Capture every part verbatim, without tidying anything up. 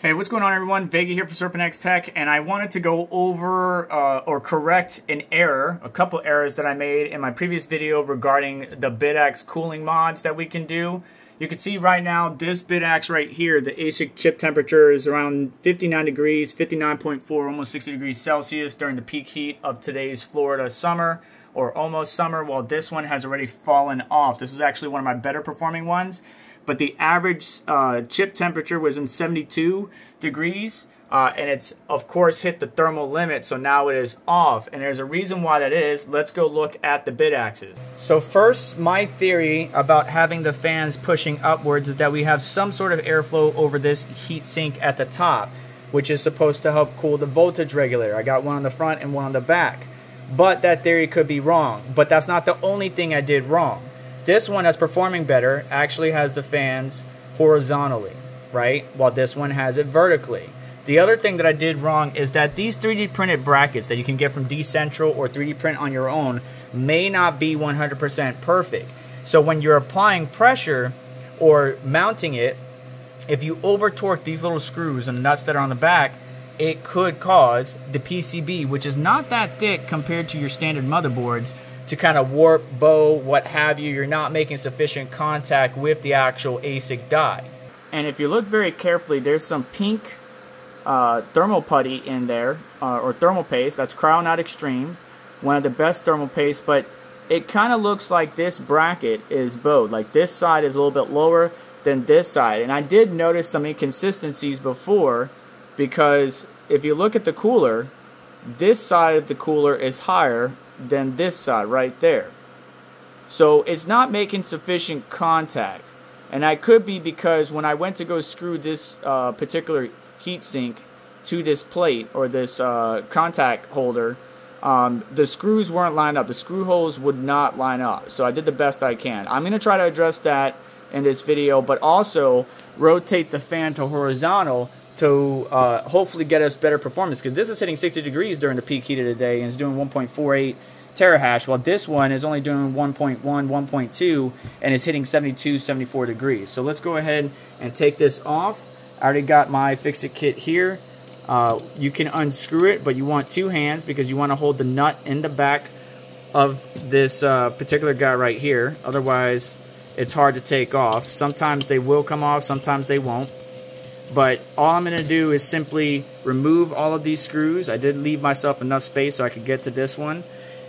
Hey, what's going on, everyone? Vega here for SerpentX Tech, and I wanted to go over uh, or correct an error, a couple errors that I made in my previous video regarding the BitAxe cooling mods that we can do. You can see right now this BitAxe right here, the ASIC chip temperature is around fifty-nine degrees, fifty-nine point four, almost sixty degrees Celsius during the peak heat of today's Florida summer, or almost summer, while this one has already fallen off. This is actually one of my better performing ones. But the average uh, chip temperature was in seventy-two degrees, uh, and it's, of course, hit the thermal limit, so now it is off. And there's a reason why that is. Let's go look at the BitAxes. So first, my theory about having the fans pushing upwards is that we have some sort of airflow over this heat sink at the top, which is supposed to help cool the voltage regulator. I got one on the front and one on the back. But that theory could be wrong. But that's not the only thing I did wrong. This one that's performing better actually has the fans horizontally, right? While this one has it vertically. The other thing that I did wrong is that these three D printed brackets that you can get from Decentral or three D print on your own may not be one hundred percent perfect. So when you're applying pressure or mounting it, if you over torque these little screws and nuts that are on the back, it could cause the P C B, which is not that thick compared to your standard motherboards, to kind of warp, bow, what have you. You're not making sufficient contact with the actual ASIC die. And if you look very carefully, there's some pink uh, thermal putty in there, uh, or thermal paste. That's Kryonaut Extreme, one of the best thermal paste, but it kind of looks like this bracket is bowed. Like this side is a little bit lower than this side. And I did notice some inconsistencies before, because if you look at the cooler, this side of the cooler is higher than this side right there. So it's not making sufficient contact, and I could be because when I went to go screw this uh, particular heatsink to this plate or this uh, contact holder, um, the screws weren't lined up. The screw holes would not line up, so I did the best I can. I'm gonna try to address that in this video, but also rotate the fan to horizontal to uh, hopefully get us better performance, because this is hitting sixty degrees during the peak heat of the day and it's doing one point four eight terahash, while this one is only doing one point one, one point two, and it's hitting seventy-two, seventy-four degrees. So let's go ahead and take this off. I already got my fix-it kit here. Uh, you can unscrew it, but you want two hands because you want to hold the nut in the back of this uh, particular guy right here. Otherwise, it's hard to take off. Sometimes they will come off, sometimes they won't. But all I'm going to do is simply remove all of these screws. I did leave myself enough space so I could get to this one.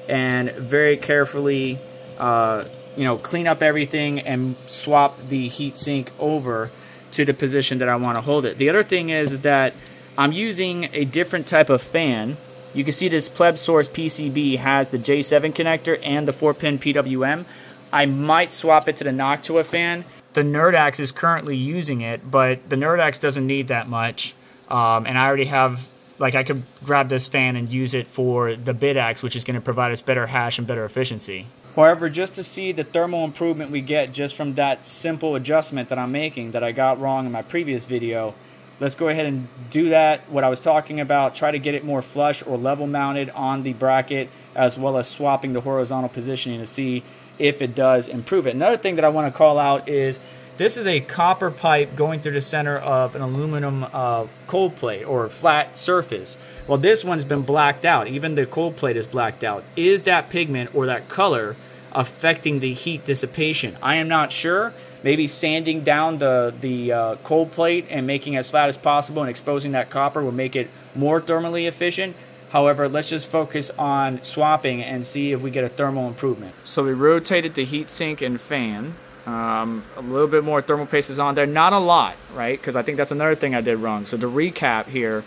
And very carefully, uh, you know, clean up everything and swap the heatsink over to the position that I want to hold it. The other thing is, is that I'm using a different type of fan. You can see this Pleb Source P C B has the J seven connector and the four pin P W M. I might swap it to the Noctua fan. The NerdAxe is currently using it, but the NerdAxe doesn't need that much. Um, and I already have, like, I could grab this fan and use it for the BitAxe, which is going to provide us better hash and better efficiency. However, just to see the thermal improvement we get just from that simple adjustment that I'm making that I got wrong in my previous video, let's go ahead and do that, what I was talking about, try to get it more flush or level mounted on the bracket, as well as swapping the horizontal positioning to see if it does improve it. Another thing that I want to call out is this is a copper pipe going through the center of an aluminum uh, cold plate or flat surface. Well, this one's been blacked out. Even the cold plate is blacked out. Is that pigment or that color affecting the heat dissipation? I am not sure. Maybe sanding down the, the uh, cold plate and making it as flat as possible and exposing that copper will make it more thermally efficient. However, let's just focus on swapping and see if we get a thermal improvement. So we rotated the heatsink and fan. Um, a little bit more thermal paste is on there. Not a lot, right? Because I think that's another thing I did wrong. So to recap here,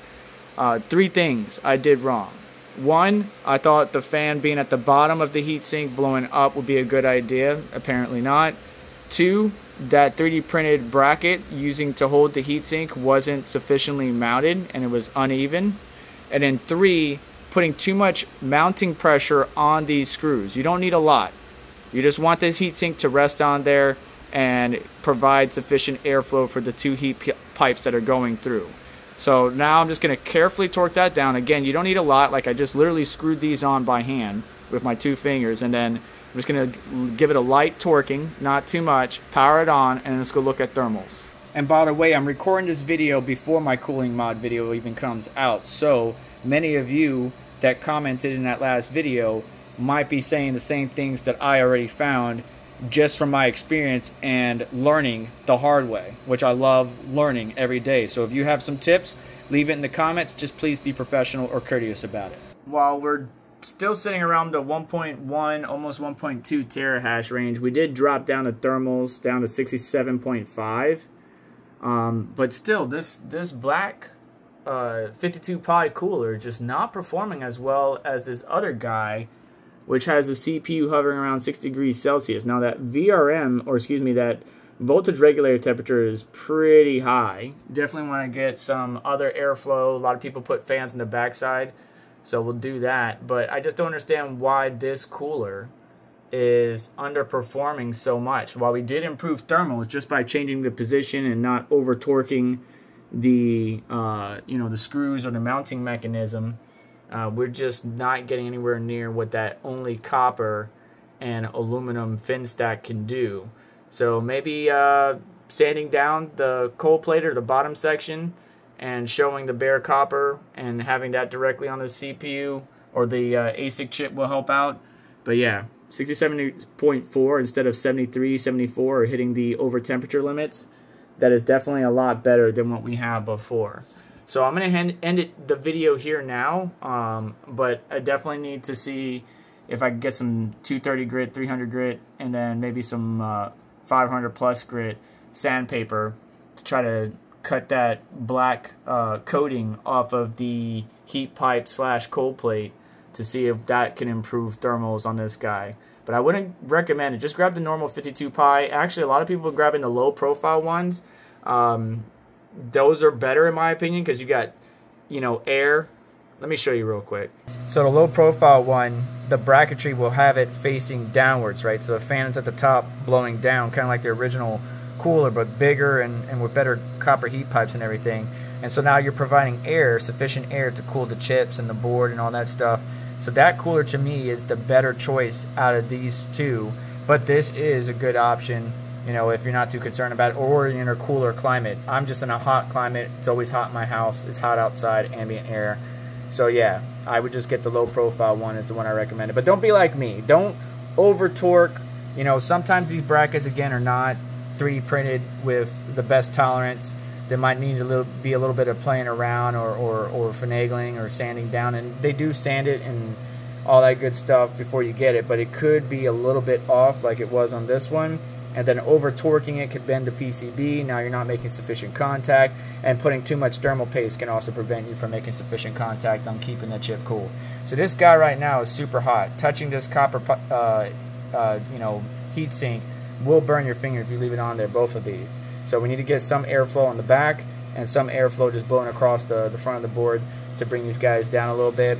uh, three things I did wrong. One, I thought the fan being at the bottom of the heatsink blowing up would be a good idea. Apparently not. Two, that three D printed bracket using to hold the heatsink wasn't sufficiently mounted and it was uneven. And then three, putting too much mounting pressure on these screws. You don't need a lot. You just want this heatsink to rest on there and provide sufficient airflow for the two heat pipes that are going through. So now I'm just gonna carefully torque that down. Again, you don't need a lot. Like, I just literally screwed these on by hand with my two fingers, and then I'm just gonna give it a light torquing, not too much, power it on, and let's go look at thermals. And by the way, I'm recording this video before my cooling mod video even comes out, so many of you that commented in that last video might be saying the same things that I already found just from my experience and learning the hard way, which I love learning every day. So if you have some tips, leave it in the comments. Just please be professional or courteous about it. While we're still sitting around the one point one, almost one point two terahash range, we did drop down the thermals down to sixty-seven point five. Um, but still, this this black uh, fifty-two Pi cooler just not performing as well as this other guy, which has the C P U hovering around six degrees Celsius. Now that V R M, or excuse me, that voltage regulator temperature is pretty high. Definitely want to get some other airflow. A lot of people put fans in the backside, so we'll do that. But I just don't understand why this cooler is underperforming so much. While we did improve thermals just by changing the position and not over torquing the uh, you know, the screws or the mounting mechanism, uh, we're just not getting anywhere near what that only copper and aluminum fin stack can do. So maybe uh, sanding down the cold plate or the bottom section and showing the bare copper and having that directly on the C P U or the uh, ASIC chip will help out. But yeah, sixty-seven point four instead of seventy-three, seventy-four, or hitting the over temperature limits, that is definitely a lot better than what we have before. So I'm going to end it, the video here now, um, but I definitely need to see if I can get some two thirty grit, three hundred grit, and then maybe some uh, five hundred plus grit sandpaper to try to cut that black uh, coating off of the heat pipe slash cold plate, to see if that can improve thermals on this guy. But I wouldn't recommend it. Just grab the normal fifty-two Pi. Actually, a lot of people are grabbing the low profile ones. Um, those are better in my opinion because you got, you know, air. Let me show you real quick. So the low profile one, the bracketry will have it facing downwards, right? So the fan is at the top blowing down, kind of like the original cooler, but bigger and, and with better copper heat pipes and everything. And so now you're providing air, sufficient air to cool the chips and the board and all that stuff. So that cooler to me is the better choice out of these two, but this is a good option, you know, if you're not too concerned about it, or you're in a cooler climate. I'm just in a hot climate. It's always hot in my house. It's hot outside, ambient air. So yeah, I would just get the low profile one is the one I recommended. But don't be like me. Don't over torque. You know, sometimes these brackets again are not three D printed with the best tolerance. They might need a little, be a little bit of playing around or, or, or finagling or sanding down. And they do sand it and all that good stuff before you get it. But it could be a little bit off like it was on this one. And then over-torquing it could bend the P C B. Now you're not making sufficient contact. And putting too much thermal paste can also prevent you from making sufficient contact on keeping the chip cool. So this guy right now is super hot. Touching this copper uh, uh, you know, heat sink will burn your finger if you leave it on there, both of these. So we need to get some airflow on the back and some airflow just blowing across the, the front of the board to bring these guys down a little bit.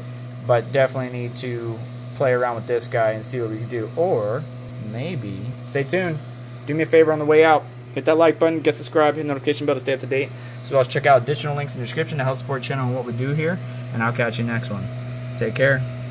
But definitely need to play around with this guy and see what we can do. Or maybe, stay tuned. Do me a favor on the way out. Hit that like button, get subscribed, hit the notification bell to stay up to date. So I'll check out additional links in the description to help support the channel and what we do here. And I'll catch you next one. Take care.